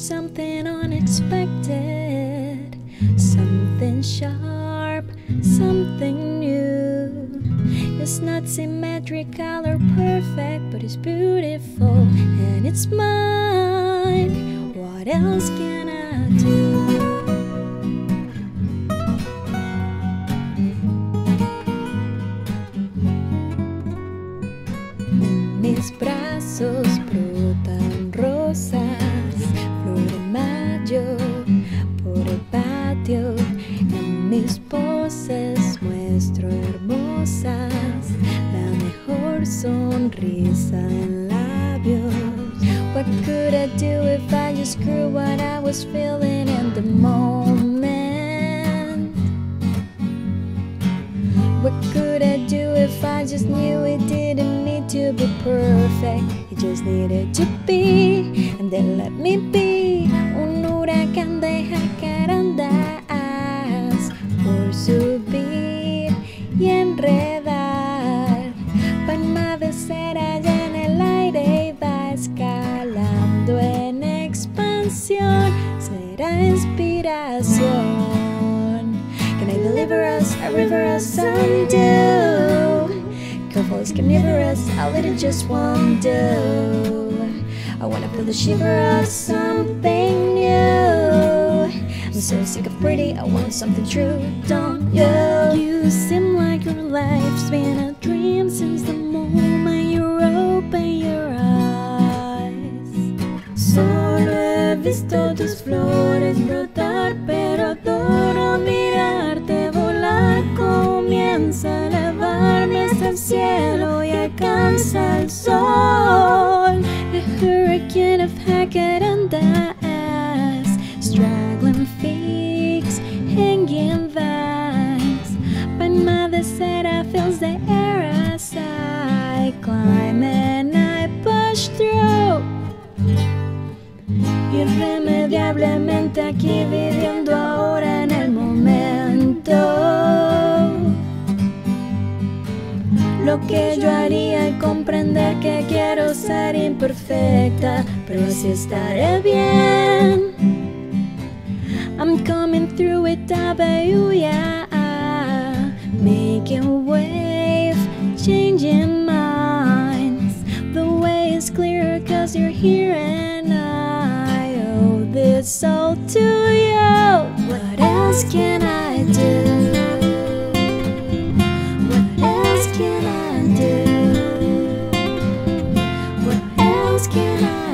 something unexpected, something sharp, something new. It's not symmetrical or perfect, but it's beautiful and it's mine. What else can I do? Mis brazos brotan rosas, flor de mayo por el patio. En mis poses muestro hermosas, la mejor sonrisa en labios. What could I do if I just grew what I was feeling in the moment? What could I do if I just knew it didn't to be perfect, it just needed to be, and then let me be. Un huracán de jacarandas por subir y enredar, palma de cera ya en el aire y va escalando en expansión, será inspiración. Can I deliver us a river of sundew? Curveballs can never rest, I'll let it just wander. I wanna feel the shiver of something new. I'm so sick of pretty, I want something true, don't you? You seem like your life's been a dream since the moment you open your eyes. Solo he visto tus flores brotar, pero todo mirarte volar comienza a elevarme hasta el cielo y alcanza el sol. The hurricane of jacarandas, straggling figs, hanging vines, palma de cera fills the air as I climb and I push through. Irremediablemente aquí viviendo ahora en el momento. Lo que yo haría es comprender que quiero ser imperfecta, pero así estaré bien. I'm coming through with tabebuia, making waves, changing minds. The way is clearer cause you're here and I owe this all to you. What else can I do? What else can I do? What else can I do?